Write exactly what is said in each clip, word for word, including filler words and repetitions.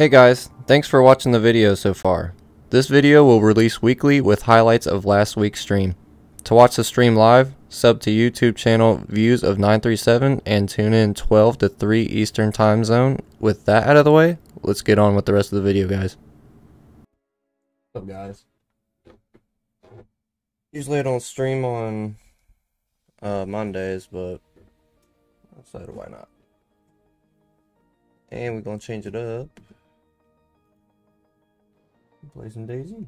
Hey guys, thanks for watching the video so far. This video will release weekly with highlights of last week's stream. To watch the stream live, sub to YouTube channel Views of nine three seven and tune in twelve to three Eastern Time Zone. With that out of the way, let's get on with the rest of the video, guys. What's up, guys? Usually I don't stream on uh, Mondays, but I decided why not. And we're gonna change it up. Blazing Daisy.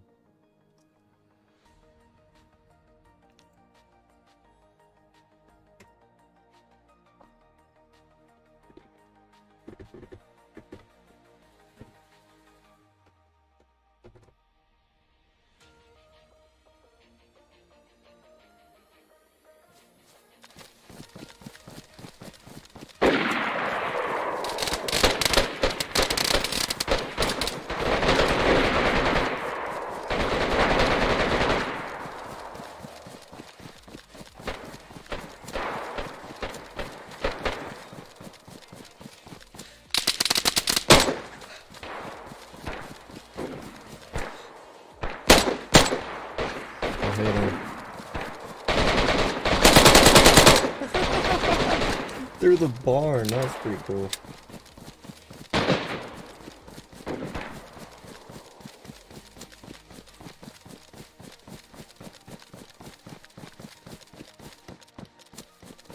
Through the barn, that's pretty cool.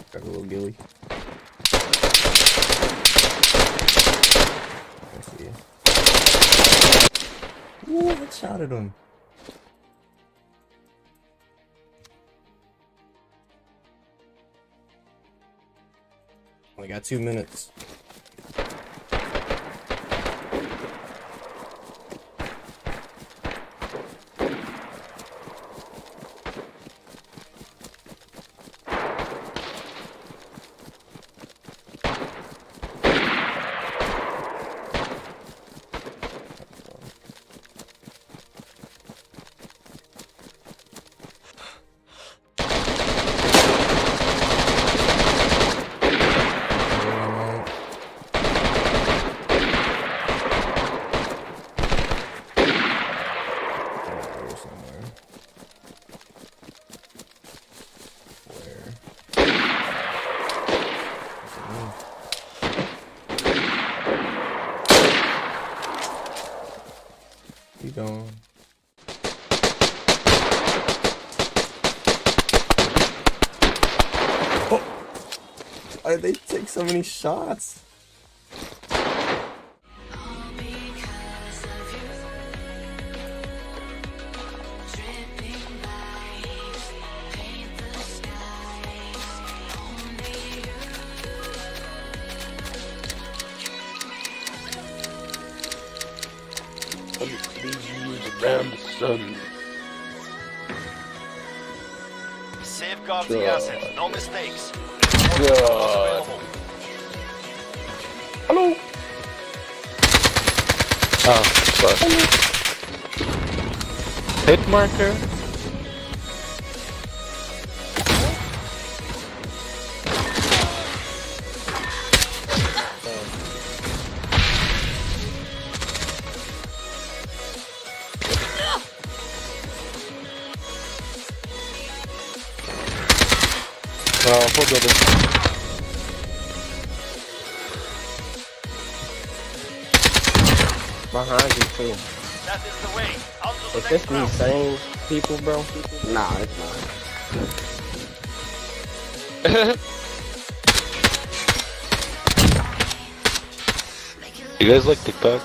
Grab a little ghillie. I see you. Ooh, that shot at him. We got two minutes. Gone. Oh. Why did they take so many shots? Around the sun. Safeguard the asset, no mistakes. God. Hello. Ah, fuck. Hit marker. Uh, full building. Behind you too. That is the way. Is this the same people, bro? People? Nah, it's not. You guys like TikTok?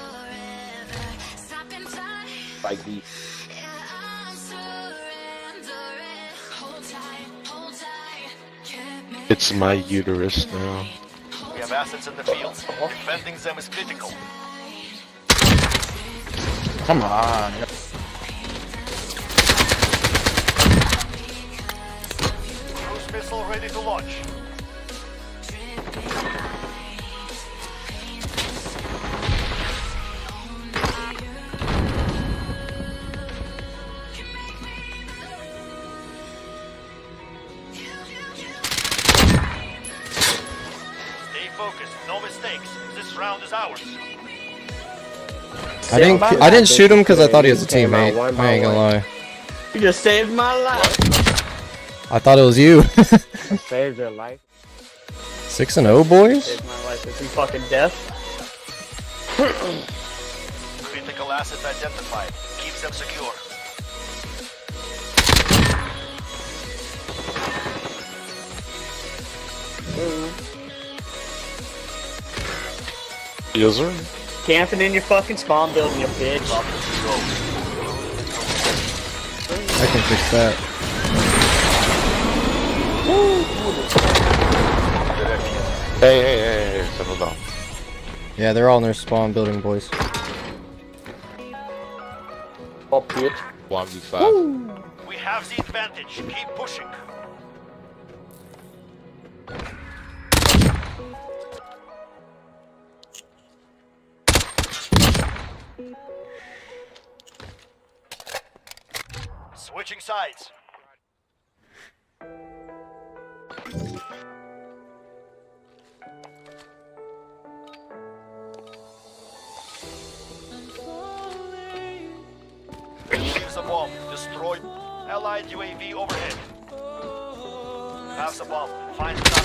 Like these. It's my uterus now. We have assets in the field. Defending them is critical. Come on. Cruise missile ready to launch. Focus, no mistakes. This round is ours. I didn't, I didn't shoot him because I thought he was a teammate. I ain't gonna lie. You just saved my life. I thought it was you. Saved your life. Six and oh, boys. Saved my life. Is he fucking deaf? Critical assets identified. Keep them secure. Yes, sir. Camping in your fucking spawn building, you bitch. I can fix that. Hey, hey, hey, hey, settle down. Yeah, they're all in their spawn building, boys. Up, bitch. one v five. We have the advantage. Keep pushing. Switching sides. Use the bomb. Destroy Allied U A V overhead. Have the bomb. Find the bomb.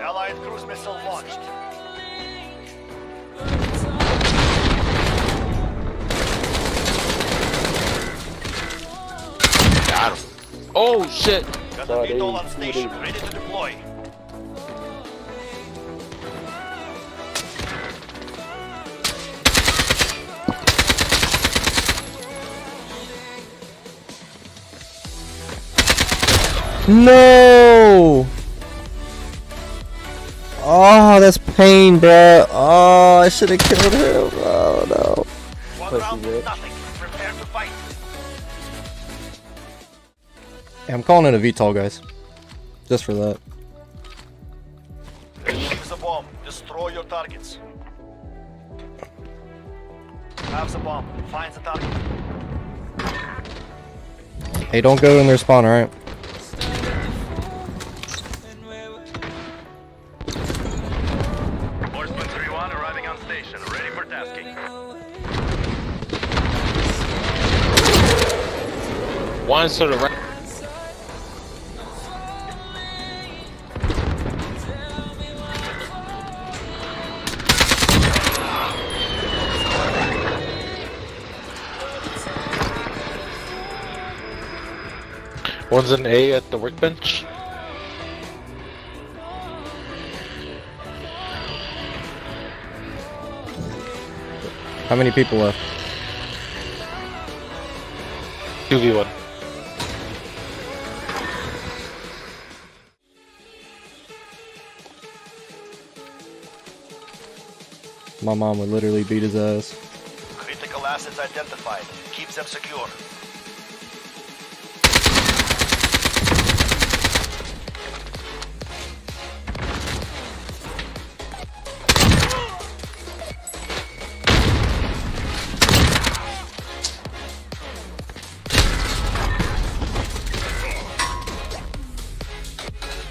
Allied cruise missile launched. Got him. Oh shit! Got the V TOL on station, ready to deploy. No! Oh, that's pain, bro. Oh, I should have killed him. Oh no. One round, nothing. Prepare to fight. Yeah, I'm calling it a V TOL, guys. Just for that. Use the bomb. Destroy your targets. Have the bomb. Find the target. Hey, don't go in their spawn, alright? One sort of round. One's an A at the workbench. How many people left? two v one. My mom would literally beat his ass. Critical assets identified. Keep them secure.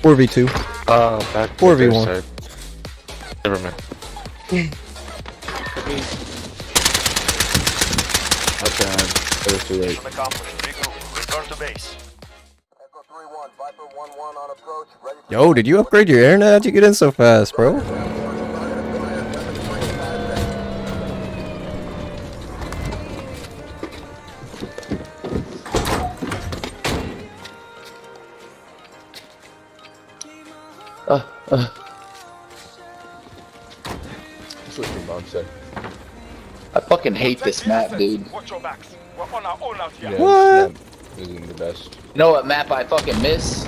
four v two. Uh, back four v one. Never mind. Okay. That was too late. Return to base. Yo, did you upgrade your internet? How'd you get in so fast, bro? Uh, uh. That's what your mom said. I fucking hate this map, dude. Yeah, what? This isn't the best. You know what map I fucking miss?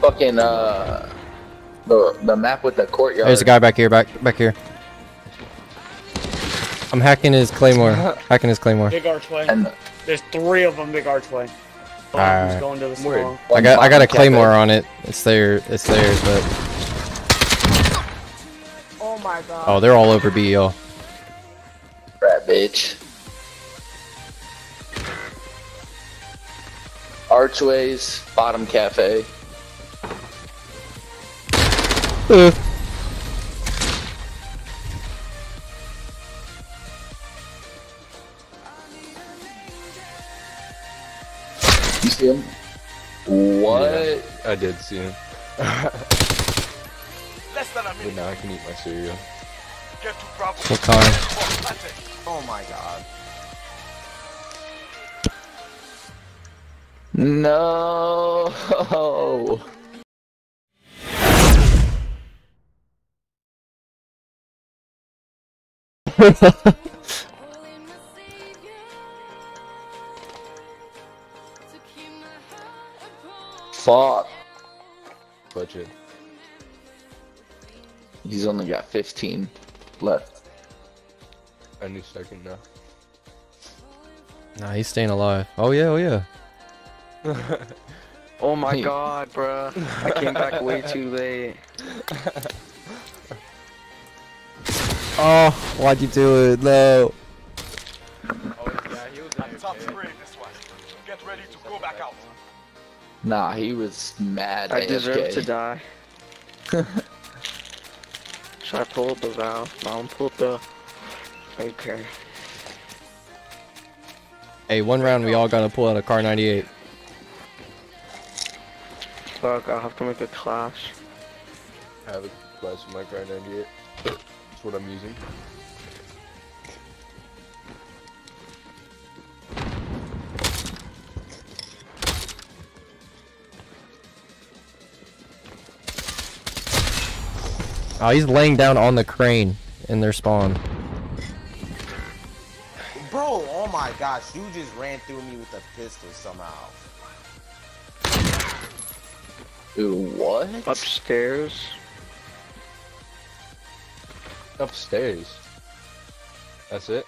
Fucking uh, the the map with the courtyard. There's a guy back here, back back here. I'm hacking his claymore. Hacking his claymore. Big archway. And there's three of them. Big archway. All right. Going to the I got I got a claymore on it. It's there. It's theirs, but. Oh my god. Oh, they're all over B, y'all. Rat bitch. Archways, bottom cafe. Uh. You see him? What? Yeah, I did see him. Less than a minute. But now I can eat my cereal. Get to Bravo. What car? Oh my god. No. Fuck. Budget. He's only got fifteen left. Any second now. Nah, he's staying alive. Oh yeah, oh yeah. Oh my hey. god, bruh. I came back way too late. Oh, why'd you do it? No. Oh, yeah, he was like, top three in this one. Get ready to go back out. Nah, he was mad. I deserve to die. Should I pull up the valve? No, I'm pulled the. Okay. Hey, one round we all gotta pull out a car ninety-eight. Fuck, I'll have to make a clash. I have a clash with my car ninety-eight. That's what I'm using. Oh, he's laying down on the crane in their spawn. Bro, oh my gosh, you just ran through me with a pistol somehow. Dude, what? Upstairs. Upstairs. That's it.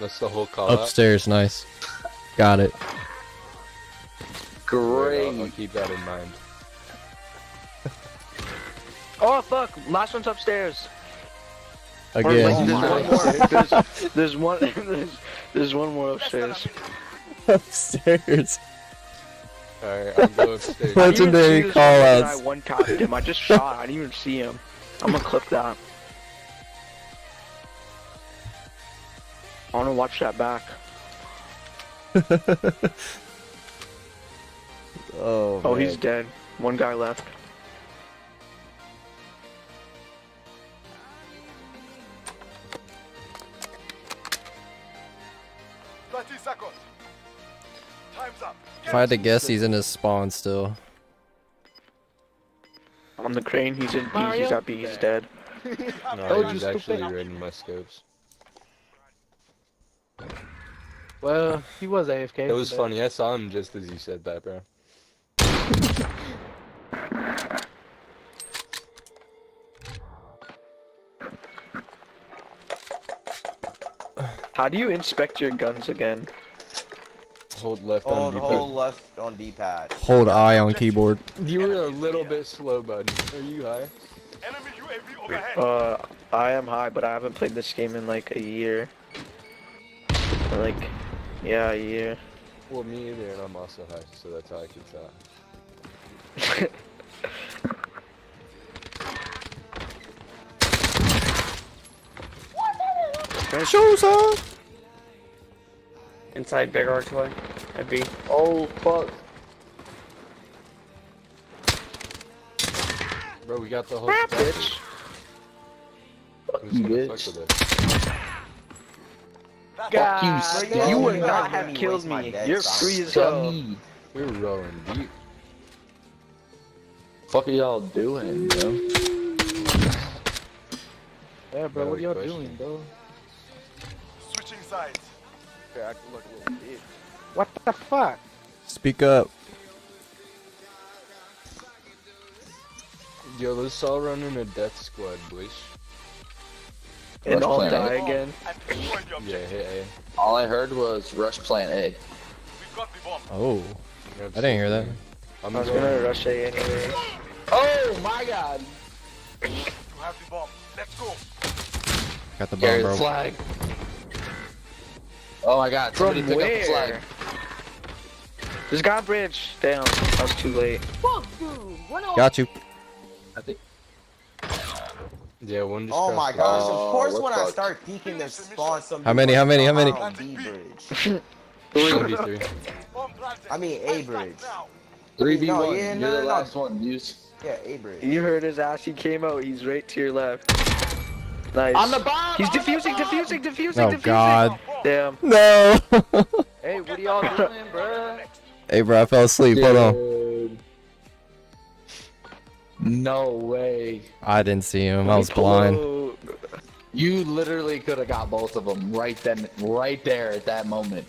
That's the whole call. Upstairs, out. Nice. Got it. Great. I'll, I'll keep that in mind. Oh fuck! Last one's upstairs. Again. Or, like, oh, there's, one there's, there's one. There's, there's one more upstairs. Upstairs. Alright, I'm going upstairs. Legendary callouts. I one copied him, I just shot, I didn't even see him. I'm gonna clip that. I wanna watch that back. Oh, oh, man. He's dead. One guy left. thirty seconds. Time's up. If I had to guess, he's in his spawn still. On the crane, he's in B, he's at B, he's dead. No, he's actually reading my scopes. Well, he was A F K. It was funny, I saw him just as you said that, bro. How do you inspect your guns again? Hold left oh, on D-pad. Hold left on D-pad. Hold I on keyboard. You were a little bit slow, bud. Are you high? Enemy U A V overhead. Uh, I am high, but I haven't played this game in like a year. Like, yeah, a year. Well, me either, and I'm also high, so that's how I can tell. What? Shows up. Inside big archway. I'd be. Oh fuck. Bro, we got the whole ah, bitch. Fucking bitch. Fuck God, you, you would not have killed me. You're free as hell. We're rolling deep. Fuck are y'all doing, bro? Yeah, bro, what are y'all doing, bro? Switching sides. I can look a little bit. What the fuck? Speak up. Yo, let's all run in a death squad, boys. And all die again. Yeah, hey, hey. All I heard was rush plant A. Oh, I didn't hear that. I'm I was gonna, gonna rush A anyway. Oh my god! You have the bomb. Let's go. Got the bomb, Gary's bro. Flag. Oh my god, somebody pick up the flag. There's got bridge. Damn, I was too late. Fuck, dude. Got you. I think. Yeah, one just oh my gosh, oh, of course when up? I start peeking there's spawn some. How many, how many, how many? three v three. I mean A bridge. three v one, no, yeah, no, you're no, the no. last one, Views. Yeah, A bridge. You heard his ass, he came out, he's right to your left. Nice. On the bomb! He's defusing, defusing, defusing, oh, defusing! Oh god. Damn. No! Hey, what are y'all doing, bruh? Hey, bro, I fell asleep, dude. Hold on. No way. I didn't see him. I was blind. You literally could have got both of them right then, right there at that moment.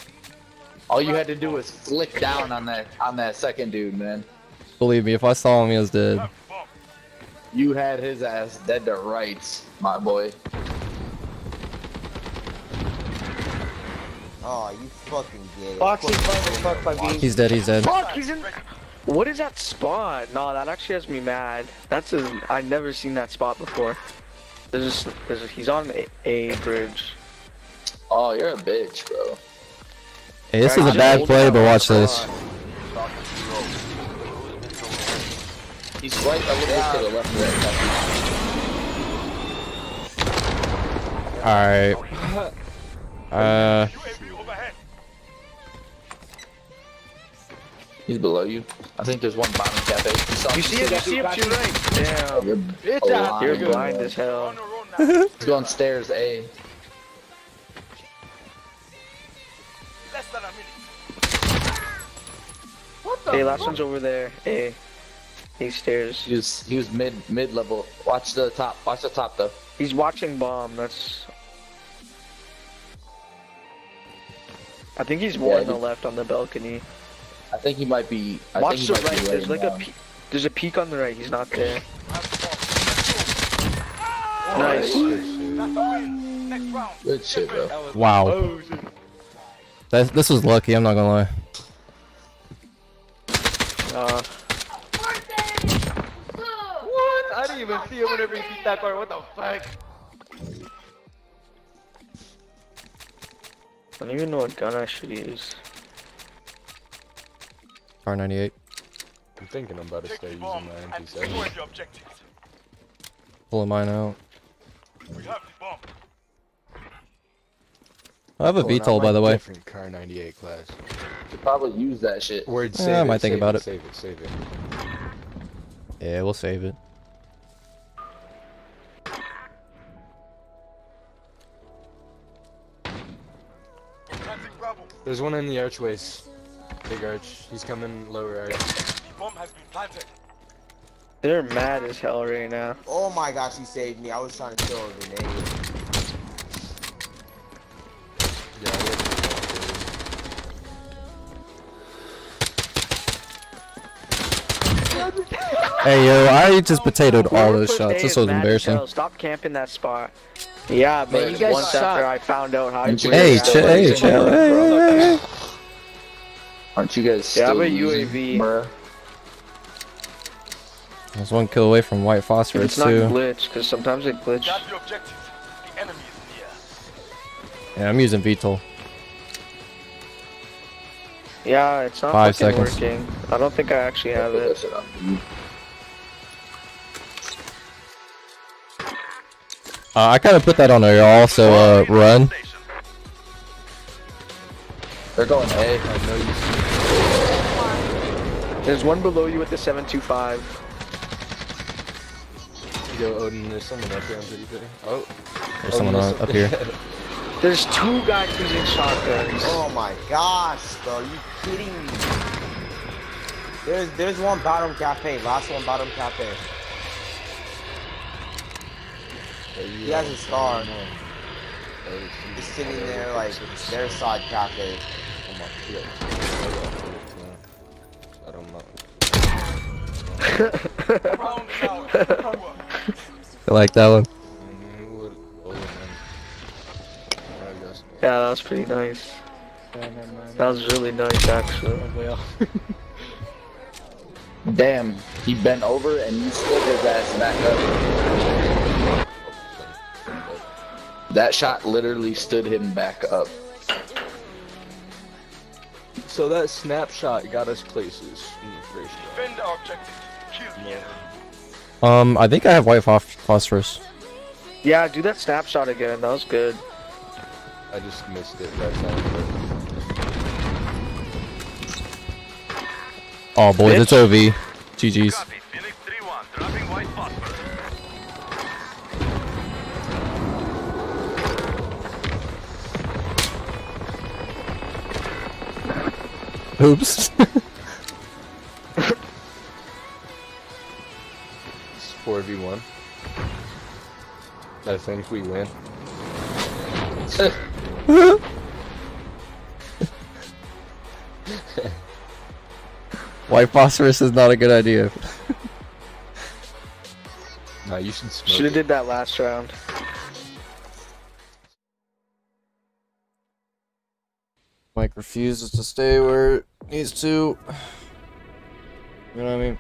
All you had to do was flick down on that on that second dude, man. Believe me, if I saw him, he was dead. You had his ass dead to rights, my boy. Oh, you fucking gay. Foxy, fuck, fuck, fuck, he's dead. He's dead. Fuck, he's in. What is that spot? No, that actually has me mad. That's a, I've never seen that spot before. There's, there's, he's on a, a bridge. Oh, you're a bitch, bro. Hey, this right, is a bad play, but watch this. He's right a little to the left there. Alright. Uh. He's below you. I think there's one bottom cafe. You, you see him? You see him to your right. Damn. You're, it's blind. You're blind as hell. He's going stairs A. Less than a minute. What the? Hey, last fuck? One's over there. A. He stairs. He was he was mid mid level. Watch the top. Watch the top though. He's watching bomb. That's. I think he's more yeah, on the left on the balcony. I think he might be. I Watch think he the might right. There's like down. a pe there's a peak on the right. He's not there. Oh, nice. Nice. Good shit, bro. Wow. That this was lucky. I'm not gonna lie. Uh. What? I didn't even see him whenever he beat that bar. What the fuck? I don't even know what gun I should use. Car ninety-eight. I'm thinking I'm about to stay using my M P seven. Pulling mine out. We have the bomb. I have a V TOL, by the way. Different Car ninety-eight class. Should probably use that shit. Word save. Yeah, I might think about it. Save it, save it. Yeah, we'll save it. There's one in the archways. Big arch. He's coming lower arch. The bomb has been planted. They're mad as hell right now. Oh my gosh, he saved me. I was trying to throw a grenade. Hey yo, I just potatoed all those shots. This was embarrassing. Stop camping that spot. Yeah, man. You guys once suck. After I found out how you Hey, ch hey, chill. Hey, hey, hey. Aren't you guys still yeah, I'm a U A V. Bruh. I was one kill away from white phosphorus it's not too. Glitch, because sometimes it glitch. The enemy is near. Yeah, I'm using V TOL. Yeah, it's not Five fucking seconds. working. I don't think I actually have it. Uh, I kind of put that on there also, uh, run. They're going A. I know you see. There's one below you with the seven two five. Yo, Odin, there's someone up here. I'm pretty good. Oh. There's someone on, up here. There's two guys using shotguns. Oh my gosh, bro. Are you kidding me? There's, there's one bottom cafe. Last one bottom cafe. He has a scar. He's sitting there like, their side cafe. I don't know. I like that one. Yeah, that was pretty nice. That was really nice, actually. Damn, he bent over and you slid his ass back up. That shot literally stood him back up. So that snapshot got us places in the first round. Defend objective. Kill the enemy. Um, I think I have white phosphorus. Yeah, do that snapshot again. That was good. I just missed it right now. Oh, boys, it's O V. G G's. Copy. Phoenix three one, dropping white phosphorus. Oops. It's four v one. I think we win. White phosphorus is not a good idea. Nah, you should smoke. Should have did that last round. Mike refuses to stay where it needs to. You know what I mean?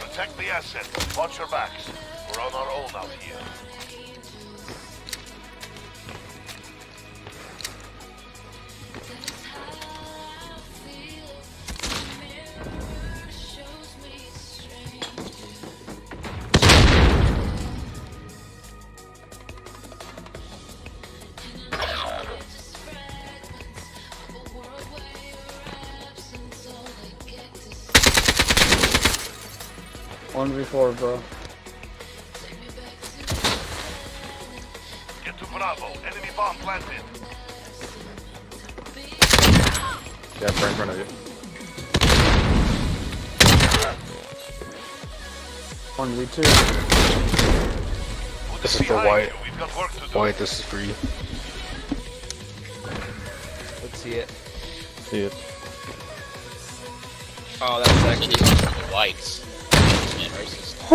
Protect the assets. Watch your backs. We're on our own out here. one v four, bro. Get to Bravo. Enemy bomb planted. Yeah, it's right in front of you. one v two. This is for white. We've got work to do. White, this is for you. Let's see it. See it. Oh, that's actually the lights. Oh.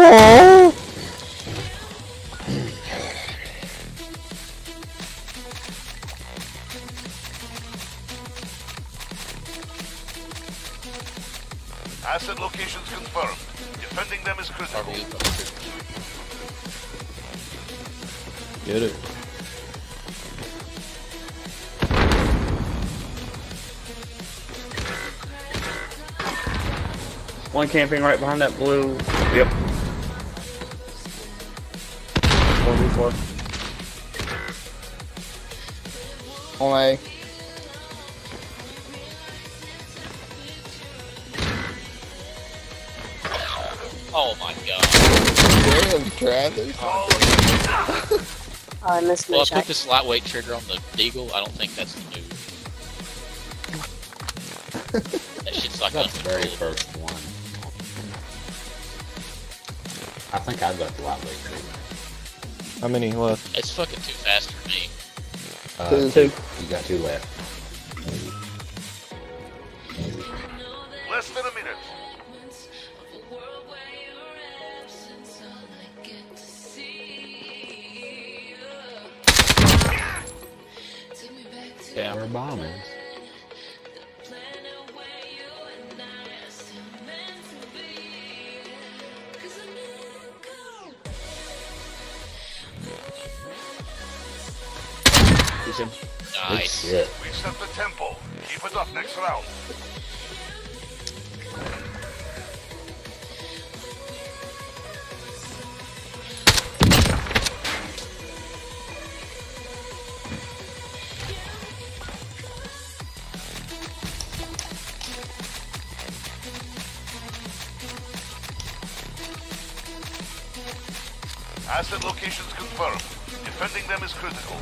Asset locations confirmed. Defending them is critical. Get it. One camping right behind that blue. Yep. four v four. Only. Oh my god. Damn, Travis. Oh, I missed my shot. Well, I put this lightweight trigger on the Deagle. I don't think that's the move. That shit's like that's the very first one. I think I'd left lightweight trigger. How many left? It's fucking too fast for me. Uh, two, two. You got two left. Less than a minute. Yeah, we're bombing. Nice. Shit. We've set the tempo. Keep it up next round. Asset locations confirmed. Defending them is critical.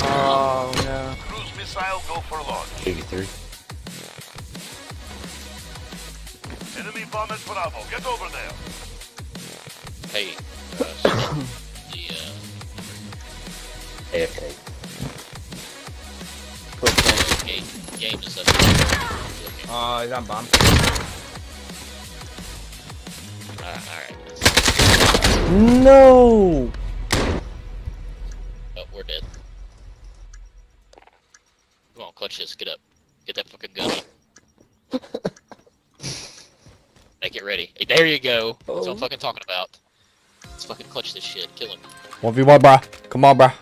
Oh, now go for launch. eighty-three. Enemy bomb is Bravo. Get over there. Hey. Uh, yeah. Hey, okay. Game, game is up. Oh, he's on bomb. Uh, Alright. No! Oh, we're dead. Come on, clutch this. Get up. Get that fucking gun. Make it ready. Hey, there you go. That's what I'm fucking talking about. Let's fucking clutch this shit. Kill him. one v one, bruh. Come on, bruh.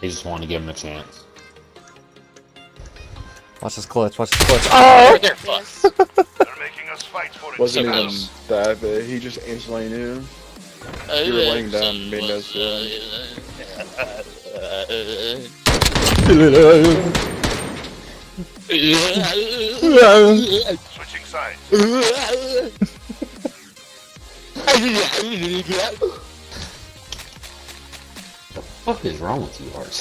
He just wanted to give him a chance. Watch this clutch, watch this clutch. Oh! They're making us fight for it. Wasn't even that, but he just instantly knew. Uh, you were laying down mid no shit. Switching sides. What the fuck is wrong with you, Ars?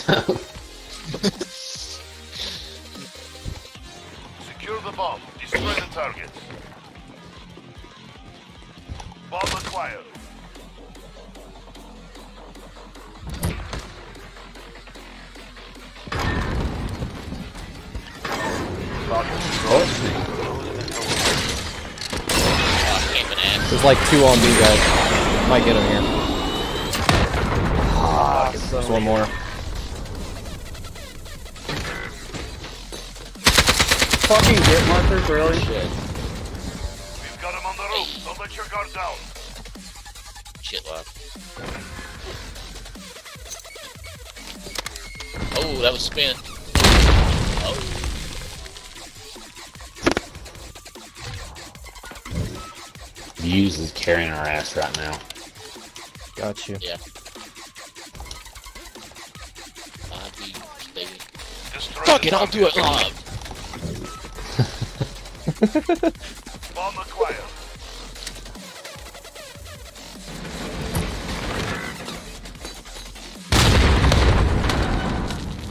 The bomb. Destroy the target. Bomb acquired. Oh. There's like two on me, guys. Might get him here. Ah, there's one more. Fucking get markers, really? Shit. We've got him on the roof. Don't let your guard down. Shit, lad. Oh, that was spin. Oh. Views is carrying our ass right now. Got you. Yeah. Uh, baby. Fuck it, I'll do it live. Bomb acquired.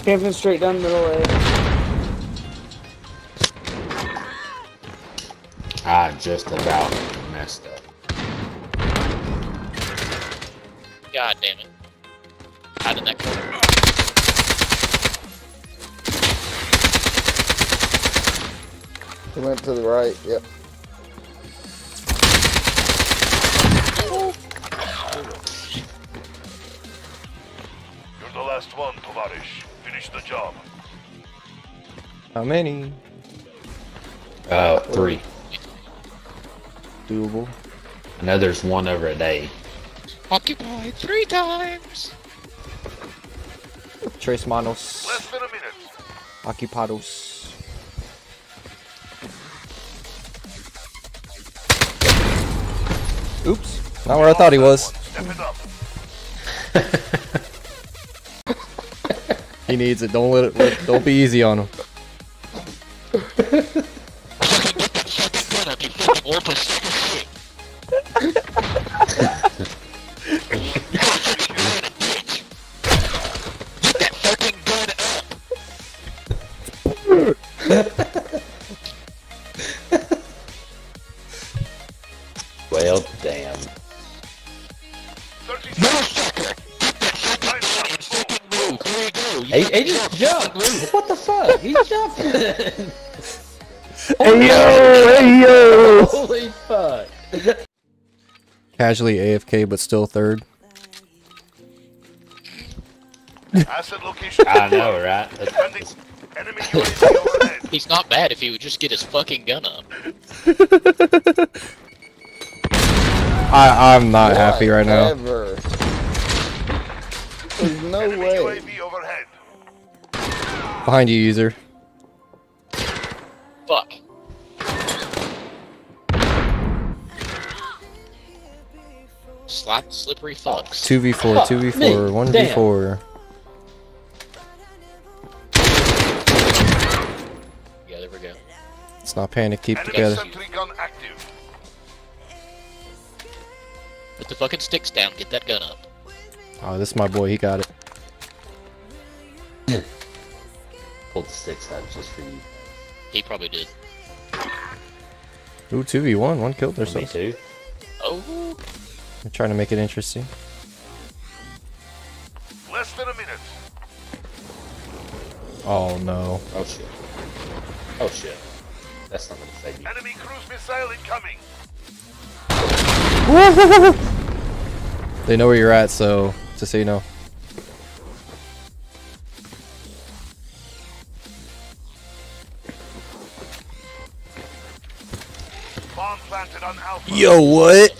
Camping straight down the middle way. I just about messed up. God damn it. How did that come? He went to the right, yep. You're the last one, Tovarish. Finish the job. How many? Uh, three. Doable. I know there's one over a day. Occupied three times! Tres manos. Less than a minute. Occupados. Oops, not where I thought he was. He needs it. Don't let it. Let, don't be easy on him. Well, damn. Hey, he just jumped! What the fuck? He jumped! Hey yo! Hey yo! Holy fuck! Casually A F K, but still third. Asset location. I know, right? That's enemy U A V. He's not bad if he would just get his fucking gun up. I, I'm not what happy right ever. now. There's no enemy way. U A V overhead. Behind you, user. Fuck. Slap, slippery fox. two v four, two v four, one v four. Yeah, there we go. Let's not panic, keep enemy together. Sentry gun active. Put the fucking sticks down, get that gun up. Oh, this is my boy, he got it. pulled the six out just for you. He probably did. Ooh, two v one, one killed or something. Oh. I'm trying to make it interesting. Less than a minute. Oh no. Oh shit. Oh shit. That's not gonna save you. Enemy cruise missile incoming. They know where you're at, so just so you know. Bomb planted on Alpha. Yo, what?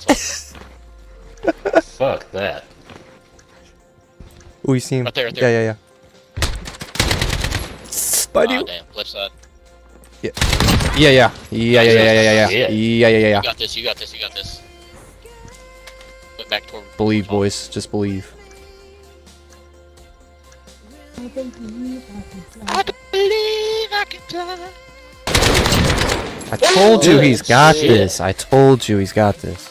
Fuck that. Oh, you see him? Right there, right there. Yeah, yeah, yeah. Spidey. Oh, damn. Left side. Yeah. Yeah, yeah. Yeah, yeah, yeah, yeah, yeah, yeah. Yeah, yeah, yeah. You got this, you got this, you got this. Look back toward. Believe, boys. Just believe. I believe I can fly. I believe I can fly. I told you he's got this. I told you he's got this.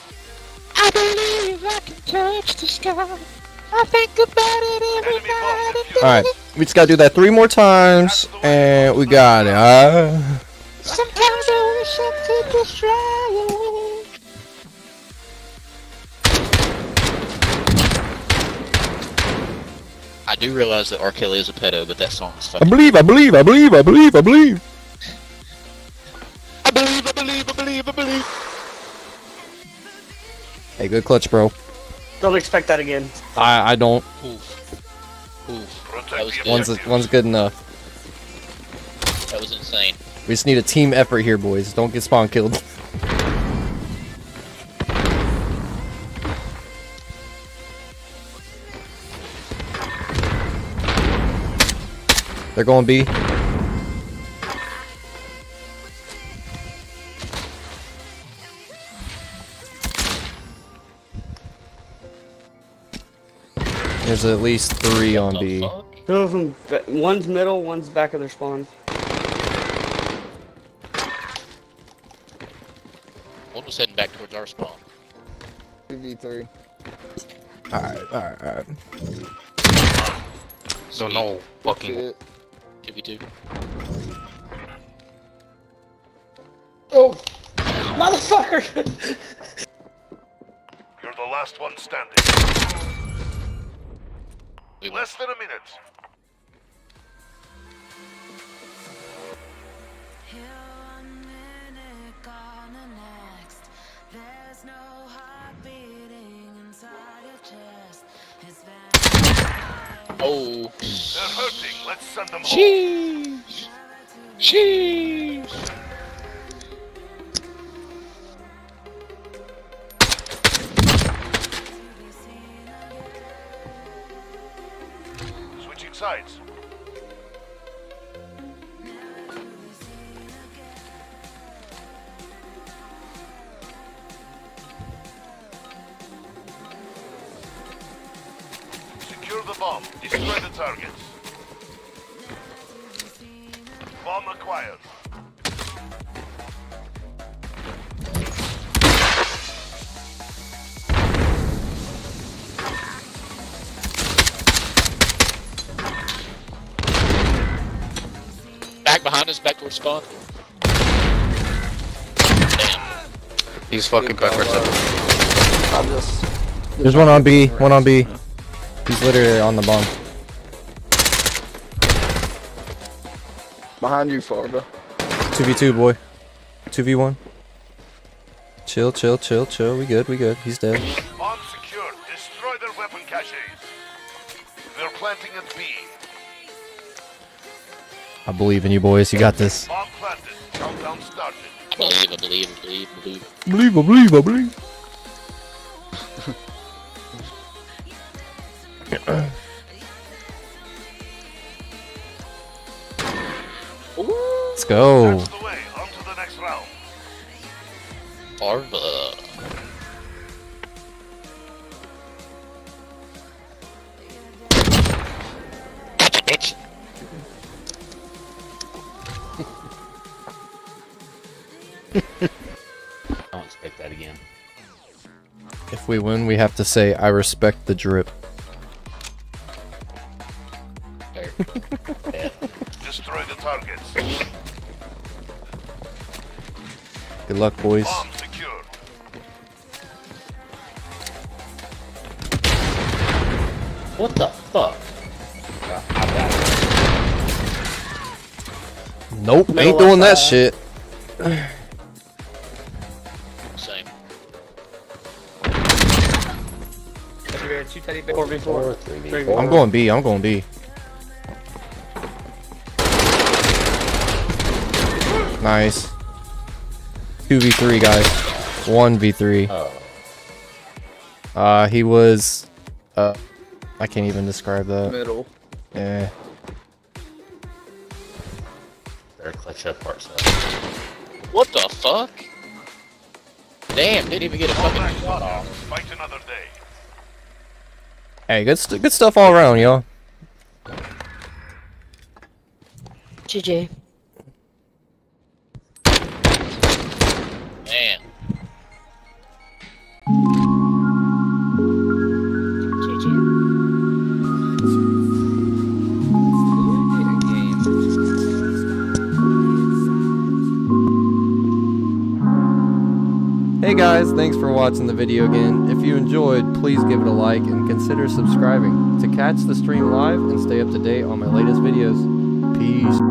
I believe I can touch the sky. I think about it every night. Alright, we just gotta do that three more times, and we got it. Uh... Sometimes I wish I could just try away. I do realize that R. Kelly is a pedo, but that song is fucking. I believe, I believe, I believe, I believe, I believe. I believe, I believe, I believe, I believe. Hey, good clutch, bro. Don't expect that again. I I don't. Oof. Oof. That was good. One's one's good enough. That was insane. We just need a team effort here, boys. Don't get spawn killed. They're going B. There's at least three on B. Two of them, one's middle, one's back of their spawn. One was heading back towards our spawn. two v three. Alright, alright, alright. So no fucking two v two. Oh! Motherfucker! You're the last one standing. Less than a minute. Here one minute, gone the next. There's no heart beating inside your chest. It's bad. Oh. They're hurting. Let's send them home. Jeez. Jeez. Sides. Secure the bomb. Destroy the targets. Bomb acquired. Behind us, back towards spawn. Damn. He's fucking backwards. There's one on B, one on B. He's literally on the bomb. Behind you, Farva. two v two, boy. two v one. Chill, chill, chill, chill. We good, we good. He's dead. Bomb secured. Destroy their weapon caches. They're planting at B. I believe in you, boys. You got this. I believe, I believe, I believe, I believe. I believe, I believe, I believe. Let's go. Arva. I don't expect that again. If we win, we have to say, I respect the drip. Destroy the Good luck, boys. What the fuck? Nope, Middle ain't doing that eye. shit. Same. four v four, three v four. I'm going B, I'm going B. Nice. two v three, guys. one v three. Oh. Uh, he was... Uh, I can't even describe that. Middle. Yeah. Clutch up parts up. What the fuck? Damn, didn't even get a fucking shot off. Fight another day. Hey, good, st good stuff all around, y'all. G G. Damn. Hey guys, thanks for watching the video again. If you enjoyed, please give it a like and consider subscribing to catch the stream live and stay up to date on my latest videos. Peace.